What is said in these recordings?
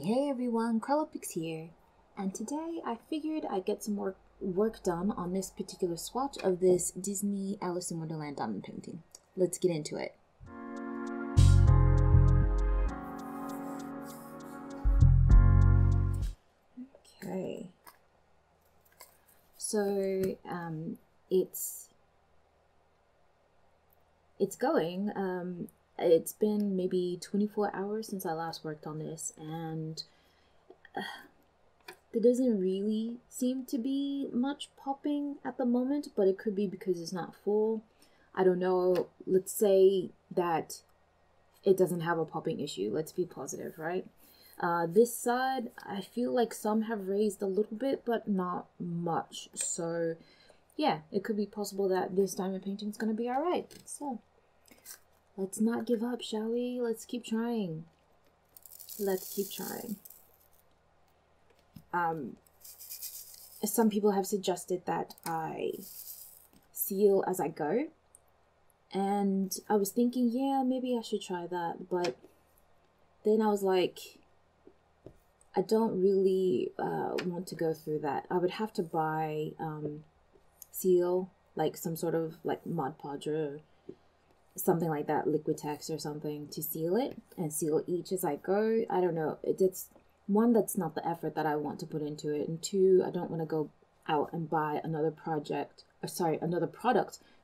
Hey everyone, Cralopix here, and today I figured I'd get some work done on this particular swatch of this Disney Alice in Wonderland diamond painting. Let's get into it. Okay, so it's going. It's been maybe 24 hours since I last worked on this, and there doesn't really seem to be much popping at the moment, but it could be because it's not full. I don't know. Let's say that it doesn't have a popping issue. Let's be positive, right? This side, I feel like some have raised a little bit, but not much. So yeah, it could be possible that this diamond painting is going to be all right. So let's not give up, shall we? Let's keep trying. Let's keep trying. Some people have suggested that I seal as I go, and I was thinking, yeah, maybe I should try that, but then I was like, I don't really want to go through that. I would have to buy seal, like some sort of like Mod Podge or something like that, Liquitex or something, to seal it and seal each as I go. I don't know. It's one, that's not the effort that I want to put into it, and two, I don't want to go out and buy another product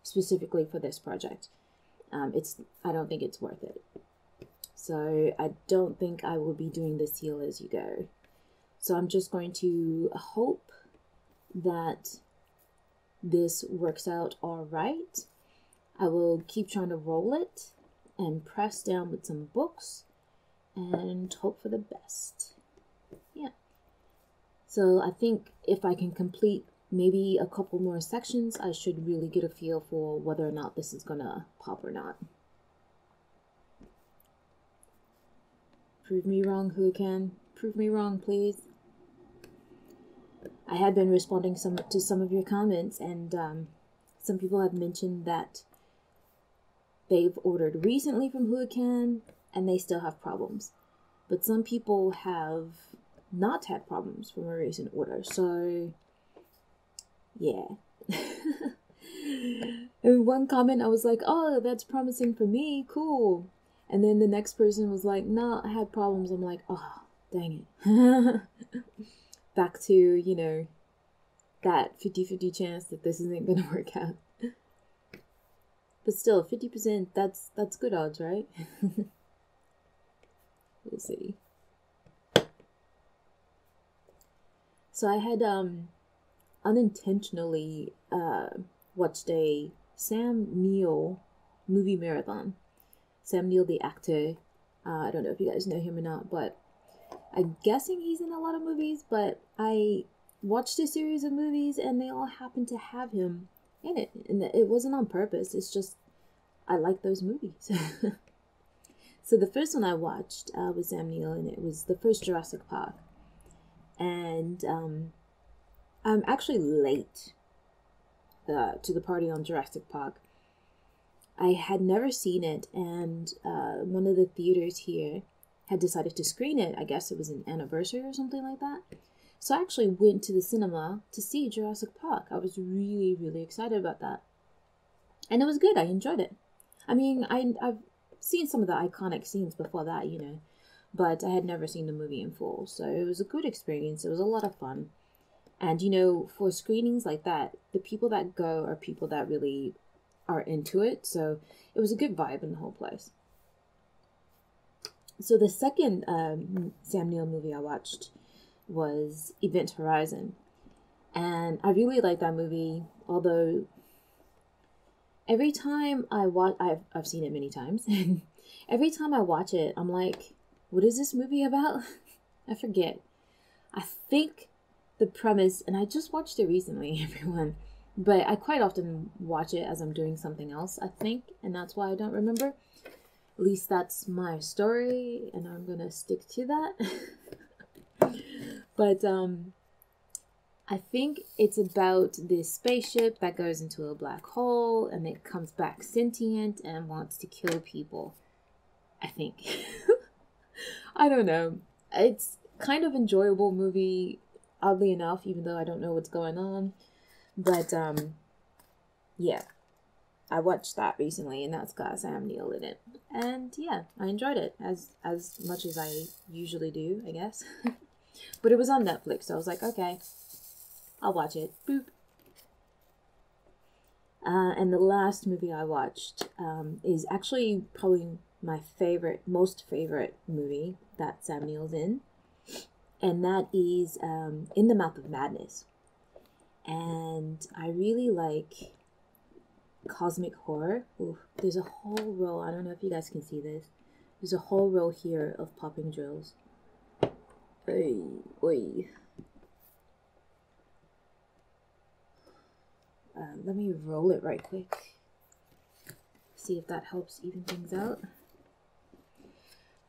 specifically for this project. I don't think it's worth it. So I don't think I will be doing the seal as you go. So I'm just going to hope that this works out all right. I will keep trying to roll it and press down with some books and hope for the best. Yeah. So I think if I can complete maybe a couple more sections, I should really get a feel for whether or not this is gonna pop or not. Prove me wrong, Huacan. Prove me wrong, please. I had been responding to some of your comments, and some people have mentioned that they've ordered recently from Huacan and they still have problems. But some people have not had problems from a recent order. So, yeah. In one comment, I was like, oh, that's promising for me. Cool. And then the next person was like, no, I had problems. I'm like, oh, dang it. Back to, you know, that 50-50 chance that this isn't going to work out. But still, 50%, that's good odds, right? We'll see. So I had unintentionally watched a Sam Neill movie marathon. Sam Neill, the actor, I don't know if you guys know him or not, but I'm guessing he's in a lot of movies, but I watched a series of movies and they all happen to have him in it, and it wasn't on purpose. It's just I like those movies. So the first one I watched was Sam Neill, and it was the first Jurassic Park. And I'm actually late to the party on Jurassic Park. I had never seen it, and one of the theaters here had decided to screen it. I guess it was an anniversary or something like that. So I actually went to the cinema to see Jurassic Park. I was really, really excited about that. And it was good. I enjoyed it. I mean, I've seen some of the iconic scenes before that, you know. But I had never seen the movie in full. So it was a good experience. It was a lot of fun. And, you know, for screenings like that, the people that go are people that really are into it. So it was a good vibe in the whole place. So the second Sam Neill movie I watched was Event Horizon, and I really like that movie, although every time I watch, I've seen it many times, every time I watch it I'm like, what is this movie about? I forget. I think the premise, and I just watched it recently, everyone, but I quite often watch it as I'm doing something else, I think, and that's why I don't remember. At least that's my story, and I'm gonna stick to that. But I think it's about this spaceship that goes into a black hole and it comes back sentient and wants to kill people, I think. I don't know. It's kind of enjoyable movie, oddly enough, even though I don't know what's going on. But, yeah, I watched that recently, and that's got Sam Neill in it. And, yeah, I enjoyed it as much as I usually do, I guess. But it was on Netflix, so I was like, okay, I'll watch it. Boop. And the last movie I watched is actually probably my favorite, most favorite movie that Sam Neill's in. And that is In the Mouth of Madness. And I really like cosmic horror. Ooh, there's a whole row, I don't know if you guys can see this. There's a whole row here of popping drills. Oy, oy. Let me roll it right quick. See if that helps even things out.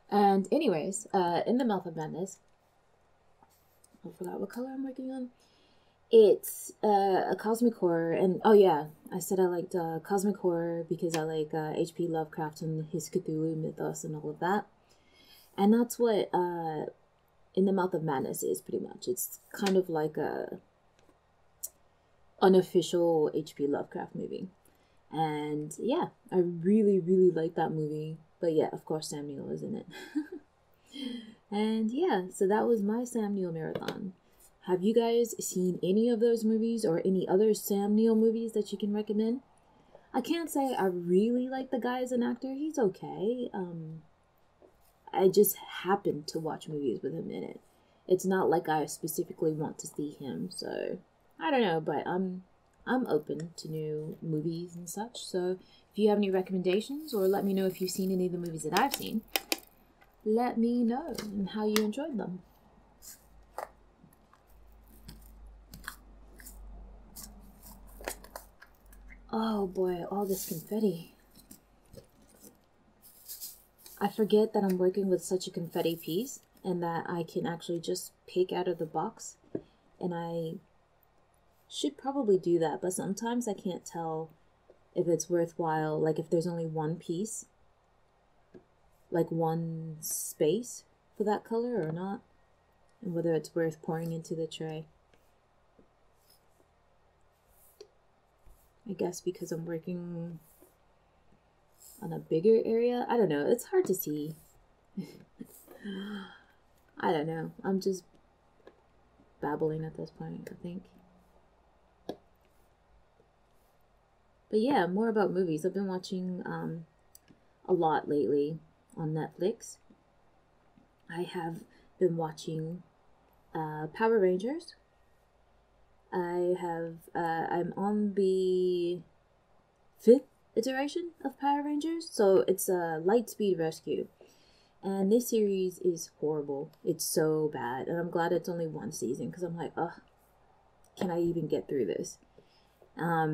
And anyways, In the Mouth of Madness. I forgot what color I'm working on. It's a cosmic horror, and oh yeah, I said I liked cosmic horror because I like H.P. Lovecraft and his Cthulhu mythos and all of that. And that's what In the Mouth of Madness is pretty much. It's kind of like a unofficial H.P. Lovecraft movie. And yeah, I really, really like that movie. But yeah, of course Sam Neill is in it. And yeah, so that was my Sam Neill marathon. Have you guys seen any of those movies or any other Sam Neill movies that you can recommend? I can't say I really like the guy as an actor. He's okay. I just happened to watch movies with him in it. It's not like I specifically want to see him, so I don't know, but I'm open to new movies and such. So if you have any recommendations, or let me know if you've seen any of the movies that I've seen, let me know and how you enjoyed them. Oh boy, all this confetti. I forget that I'm working with such a confetti piece and that I can actually just pick out of the box, and I should probably do that, but sometimes I can't tell if it's worthwhile, like if there's only one piece, like one space for that color or not, and whether it's worth pouring into the tray. I guess because I'm working on a bigger area, I don't know, it's hard to see. I don't know, I'm just babbling at this point, I think. But yeah, more about movies. I've been watching a lot lately on Netflix. I have been watching Power Rangers. I'm on the 5th iteration of Power Rangers, so it's a Lightspeed Rescue. And this series is horrible. It's so bad, and I'm glad it's only one season, because I'm like, ugh, can I even get through this? I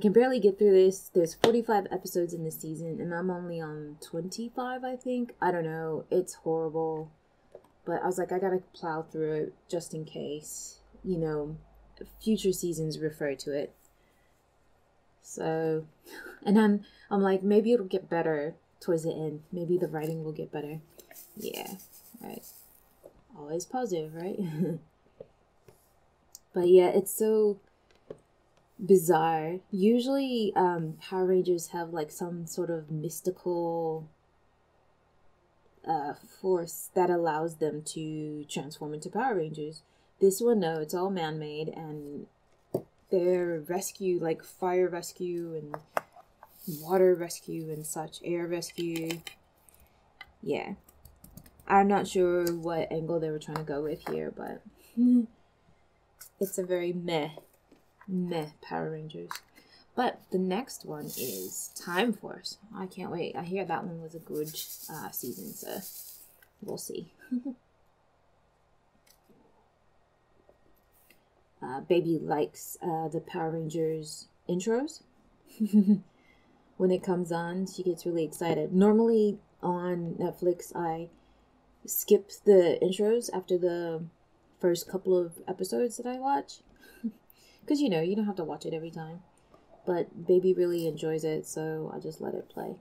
can barely get through this. There's 45 episodes in this season, and I'm only on 25, I think. I don't know. It's horrible. But I was like, I gotta plow through it just in case, you know, future seasons refer to it. So, and I'm like, maybe it'll get better towards the end. Maybe the writing will get better. Yeah, right. Always positive, right? But yeah, it's so bizarre. Usually Power Rangers have like some sort of mystical force that allows them to transform into Power Rangers. This one, no, it's all man-made, and their rescue, like fire rescue and water rescue and such, air rescue. Yeah, I'm not sure what angle they were trying to go with here, but it's a very meh Power Rangers. But the next one is Time Force. I can't wait. I hear that one was a good season, so we'll see. Baby likes the Power Rangers intros. When it comes on, she gets really excited. Normally on Netflix, I skip the intros after the first couple of episodes that I watch. Because, you know, you don't have to watch it every time. But baby really enjoys it, so I just let it play.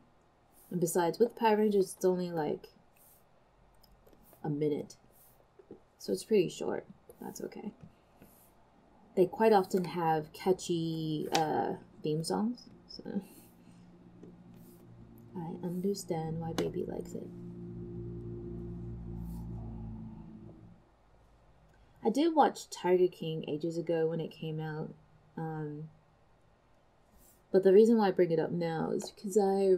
And besides, with Power Rangers, it's only like a minute. So it's pretty short. That's okay. They quite often have catchy theme songs. So I understand why baby likes it. I did watch Tiger King ages ago when it came out. But the reason why I bring it up now is because I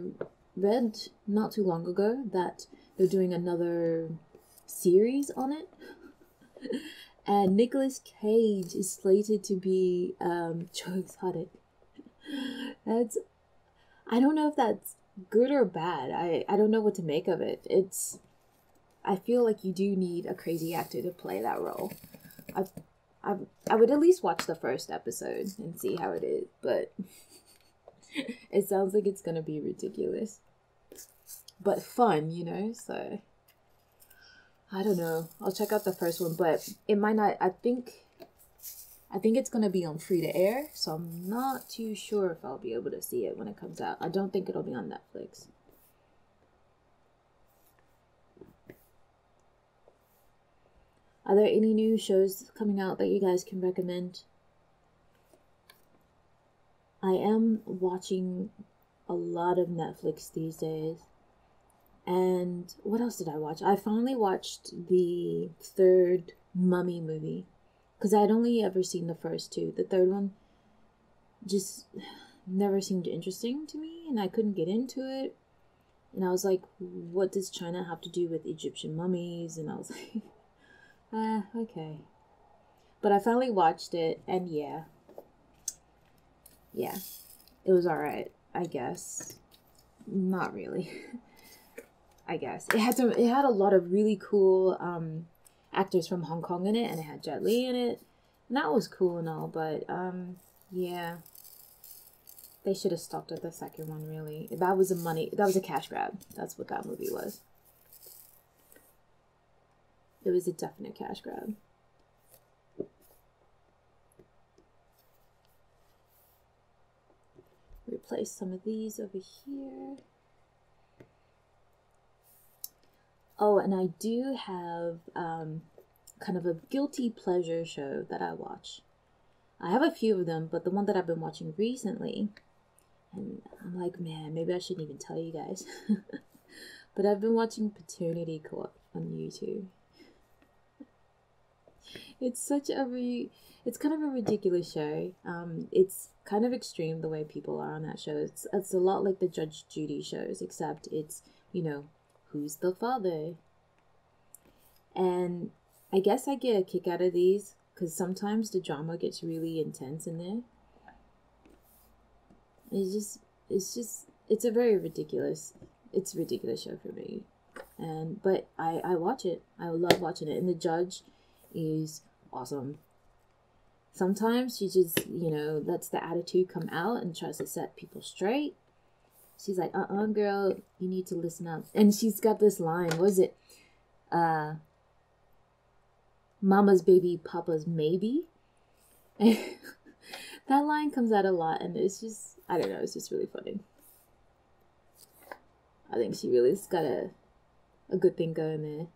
read not too long ago that they're doing another series on it. And Nicolas Cage is slated to be Joe Exotic. That's... I don't know if that's good or bad. I don't know what to make of it. It's... I feel like you do need a crazy actor to play that role. I would at least watch the first episode and see how it is, but it sounds like it's gonna be ridiculous. But fun, you know, so I don't know. I'll check out the first one, but it might not. I think it's gonna be on free to air, so I'm not too sure if I'll be able to see it when it comes out. I don't think it'll be on Netflix. Are there any new shows coming out that you guys can recommend? I am watching a lot of Netflix these days. And what else did I watch? I finally watched the third Mummy movie, because I'd only ever seen the first two. The third one just never seemed interesting to me, and I couldn't get into it. And I was like, what does China have to do with Egyptian mummies? And I was like... okay. But I finally watched it, and yeah. Yeah. It was alright, I guess. Not really. I guess. It had a lot of really cool actors from Hong Kong in it, and it had Jet Li in it. And that was cool and all, but yeah. They should have stopped at the second one, really. That was a cash grab. That's what that movie was. It was a definite cash grab. Replace some of these over here. Oh, and I do have kind of a guilty pleasure show that I watch. I have a few of them, but the one that I've been watching recently, and I'm like, man, maybe I shouldn't even tell you guys. But I've been watching Paternity Court on YouTube. It's kind of a ridiculous show. It's kind of extreme the way people are on that show. It's a lot like the Judge Judy shows, except it's, you know, who's the father? And I guess I get a kick out of these because sometimes the drama gets really intense in there. It's a very ridiculous. It's a ridiculous show for me, but I watch it. I love watching it, and the judge is awesome. Sometimes she just, you know, lets the attitude come out and tries to set people straight. She's like, uh-uh, girl, you need to listen up. And she's got this line, what is it? Mama's baby, papa's maybe. And that line comes out a lot, and it's just, I don't know, it's just really funny. I think she really's got a good thing going there.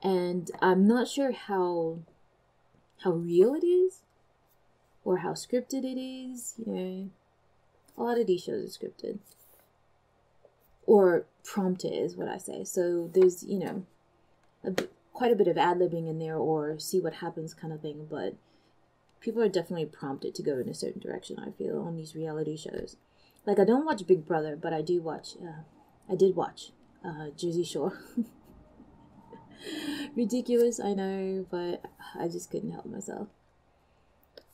And I'm not sure how real it is or how scripted it is, you know. A lot of these shows are scripted. Or prompted is what I say. So there's, you know, quite a bit of ad-libbing in there or see what happens kind of thing. But people are definitely prompted to go in a certain direction, I feel, on these reality shows. Like, I don't watch Big Brother, but I do watch, I did watch Jersey Shore. Ridiculous, I know, but I just couldn't help myself.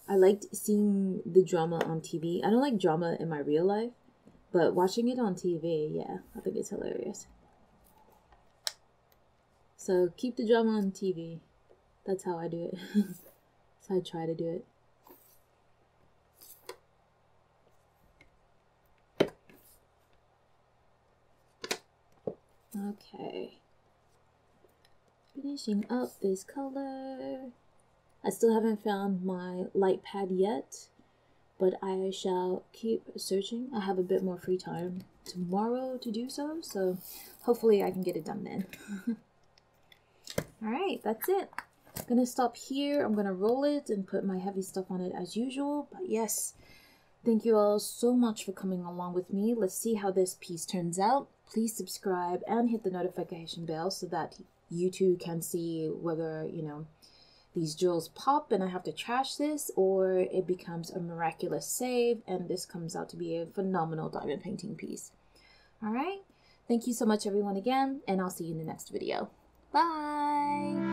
I liked seeing the drama on TV. I don't like drama in my real life, but watching it on TV, yeah, I think it's hilarious. So keep the drama on TV. That's how I do it. That's how I try to do it. Okay. Finishing up this color. I still haven't found my light pad yet, but I shall keep searching. I have a bit more free time tomorrow to do so, so hopefully I can get it done then. Alright, that's it. I'm gonna stop here. I'm gonna roll it and put my heavy stuff on it as usual, but yes, thank you all so much for coming along with me. Let's see how this piece turns out. Please subscribe and hit the notification bell so that you too can see whether, you know, these jewels pop and I have to trash this, or it becomes a miraculous save and this comes out to be a phenomenal diamond painting piece. All right, thank you so much everyone again, and I'll see you in the next video. Bye.